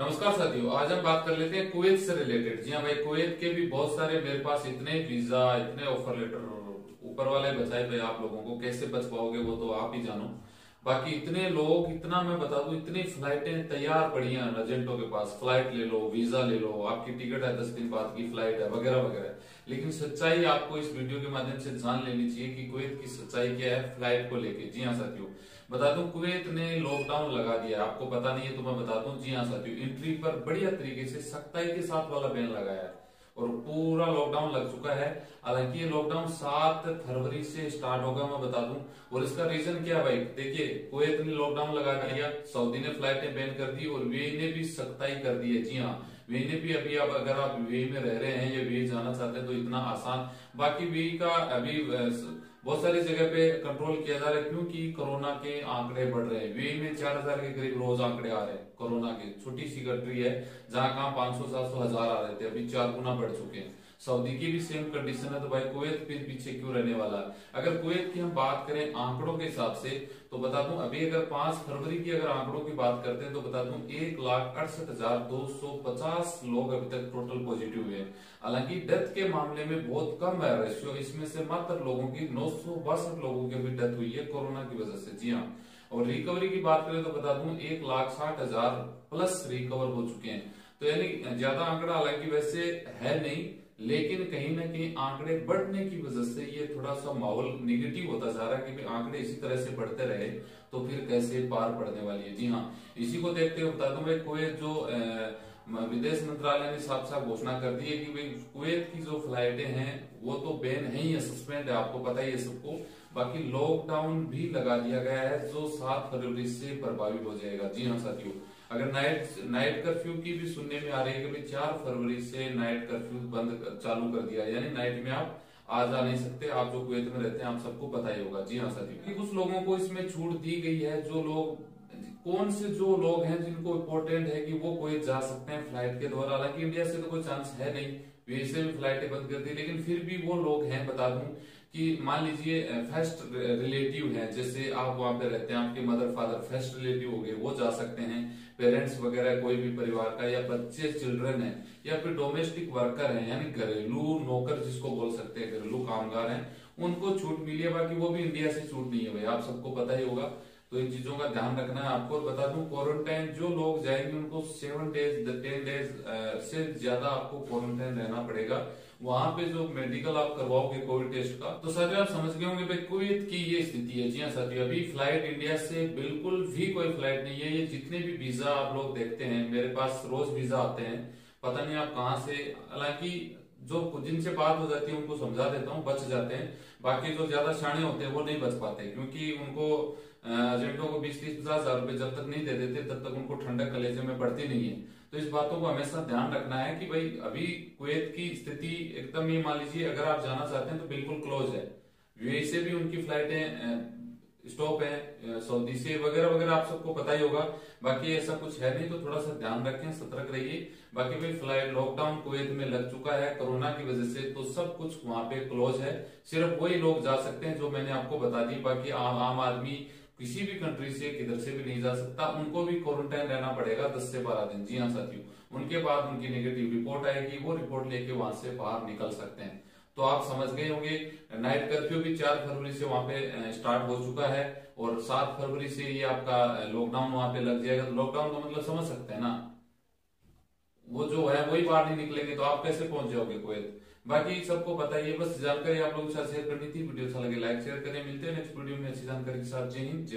नमस्कार साथियों, आज हम बात कर लेते हैं कुवैत से रिलेटेड। जी हाँ भाई, कुवैत के भी बहुत सारे मेरे पास इतने वीजा, इतने ऑफर लेटर ऊपर वाले बचाए भाई, आप लोगों को कैसे बच पाओगे वो तो आप ही जानो। बाकी इतने लोग, इतना मैं बता दूं, इतनी फ्लाइटें तैयार पड़ी हैं एजेंटों के पास। फ्लाइट ले लो, वीजा ले लो, आपकी टिकट है 10 दिन बाद की फ्लाइट है वगैरह वगैरह। लेकिन सच्चाई आपको इस वीडियो के माध्यम से जान लेनी चाहिए कि कुवैत की सच्चाई क्या है फ्लाइट को लेके। जी हाँ साथियों, बता दूं कुवैत ने लॉकडाउन लगा दिया। आपको पता नहीं है तो मैं बता दूं। जी हाँ साथियों, एंट्री पर बढ़िया तरीके से सख्ताई के साथ वाला बैन लगाया है और पूरा लॉकडाउन लग चुका है। हालांकि ये लॉकडाउन 7 फरवरी से स्टार्ट होगा, मैं बता दूं। और इसका रीजन क्या है भाई, देखिए कुवैत ने लॉकडाउन लगा दिया, सऊदी ने फ्लाइटें बैन कर दी और यूएई ने भी सख्ताई कर दी है। जी हाँ, यूएई ने भी अभी, अब अगर आप यूएई में रह रहे हैं या यूएई जाना चाहते हैं तो इतना आसान। बाकी यूएई का अभी बहुत सारी जगह पे कंट्रोल किया जा रहा है क्योंकि कोरोना के आंकड़े बढ़ रहे हैं। यूएई में 4000 के करीब रोज आंकड़े आ रहे हैं कोरोना के। छोटी सी कंट्री है जहां कहां 500, 700, 1000 आ रहे थे, अभी 4 गुना बढ़ चुके हैं। सऊदी की भी सेम कंडीशन है तो भाई कुवैत फिर पीछे क्यों रहने वाला है। अगर कुवैत की हम बात करें आंकड़ों के हिसाब से तो बता दूं, अभी अगर 5 फरवरी की अगर आंकड़ों की बात करते हैं तो बता दूं 1,68,250 लोग अभी तक टोटल पॉजिटिव हुए हैं। हालांकि डेथ के मामले में बहुत कम है रेशियो, इसमें से मात्र लोगों की 962 लोगों की अभी डेथ हुई है कोरोना की वजह से। जी हाँ, और रिकवरी की बात करें तो बता दूं 1,60,000 प्लस रिकवर हो चुके हैं। तो यानी ज्यादा आंकड़ा हालांकि वैसे है नहीं, लेकिन कहीं ना कहीं आंकड़े बढ़ने की वजह से ये थोड़ा सा माहौल निगेटिव होता जा रहा है कि आंकड़े इसी तरह से बढ़ते रहे तो फिर कैसे पार पड़ने वाली है। जी हाँ, इसी को देखते हुए बता दूं भाई, कुवैत जो विदेश मंत्रालय ने साफ साफ घोषणा कर दी है कि भाई कुवैत की जो फ्लाइटें हैं वो तो बैन है ही, सस्पेंड है, आपको पता ही है सबको। बाकी लॉकडाउन भी लगा दिया गया है जो 7 फरवरी से प्रभावी हो जाएगा। जी हाँ साथियों, अगर नाइट कर्फ्यू की भी सुनने में आ रही है कि 4 फरवरी से नाइट कर्फ्यू चालू कर दिया है, यानी नाइट में आप आ जा नहीं सकते। आप जो कुवैत में रहते हैं आप सबको पता ही होगा। जी हाँ साथियों, कुछ लोगों को इसमें छूट दी गई है। जो लोग, कौन से जो लोग हैं जिनको इम्पोर्टेंट है कि वो कुवैत जा सकते हैं फ्लाइट के द्वारा। हालांकि इंडिया से तो कोई चांस है नहीं, वैसे भी फ्लाइटें बंद कर दी, लेकिन फिर भी वो लोग हैं, बता दूं कि मान लीजिए फर्स्ट रिलेटिव हैं, जैसे आप वहां पे रहते हैं, आपके मदर फादर फर्स्ट रिलेटिव हो गए, वो जा सकते हैं। पेरेंट्स वगैरह कोई भी परिवार का, या बच्चे चिल्ड्रन है, या फिर डोमेस्टिक वर्कर है, यानी घरेलू नौकर जिसको बोल सकते हैं, घरेलू कामगार है, उनको छूट मिली है। बाकी वो भी इंडिया से छूट नहीं है भाई, आप सबको पता ही होगा। तो इन चीजों का ध्यान रखना है आपको। और बता दूं क्वारंटाइन जो लोग जाएंगे उनको 7 डेज 10 डेज से ज्यादा आपको क्वारंटाइन रहना पड़ेगा। वहां पे जो मेडिकल आप करवाओगे कोविड टेस्ट का, तो साथियों आप समझ गए होंगे भाई कुवैत की ये स्थिति है। जी हाँ साथियों, अभी फ्लाइट इंडिया से बिल्कुल भी कोई फ्लाइट नहीं है। ये जितने भी वीजा आप लोग देखते हैं, मेरे पास रोज वीजा आते हैं, पता नहीं आप कहाँ से, हालांकि जो जिनसे बात हो जाती है उनको समझा देता हूँ, बच जाते हैं। बाकी जो ज्यादा शाणे होते हैं वो नहीं बच पाते, क्योंकि उनको एजेंटों को 20-30-50 हजार रुपए जब तक नहीं दे देते तब तक उनको ठंडक कलेजे में बढ़ती नहीं है। तो इस बातों को हमेशा ध्यान रखना है कि भाई अभी कुवैत की स्थिति एकदम ही, मान लीजिए अगर आप जाना चाहते हैं तो बिल्कुल क्लोज है। यूएई से भी उनकी फ्लाइटें स्टॉप है, सऊदी से वगैरह वगैरह, आप सबको पता ही होगा। बाकी ऐसा कुछ है नहीं, तो थोड़ा सा ध्यान रखें, सतर्क रहिए। बाकी भाई फ्लाइट लॉकडाउन कुवैत में लग चुका है कोरोना की वजह से, तो सब कुछ वहां पे क्लोज है। सिर्फ वही लोग जा सकते हैं जो मैंने आपको बता दी। बाकी आम आदमी किसी भी कंट्री से किधर से भी नहीं जा सकता, उनको भी क्वारंटाइन रहना पड़ेगा 10 से 12 दिन। जी हाँ साथियों, उनके बाद उनकी नेगेटिव रिपोर्ट आएगी, वो रिपोर्ट लेके वहां से बाहर निकल सकते हैं। तो आप समझ गए होंगे नाइट कर्फ्यू भी 4 फरवरी से वहां पे स्टार्ट हो चुका है और 7 फरवरी से ये आपका लॉकडाउन वहां पे लग जाएगा। लॉकडाउन का मतलब समझ सकते हैं ना, वो जो है वही बाहर नहीं निकलेंगे तो आप कैसे पहुंच जाओगे कुवैत। बाकी सबको पता ही है, बस जानकारी आप लोगों के साथ शेयर करनी थी। वीडियो अच्छा लगे लाइक शेयर करें, मिलते हैं नेक्स्ट वीडियो में अच्छी जानकारी के साथ। जय हिंद, जय।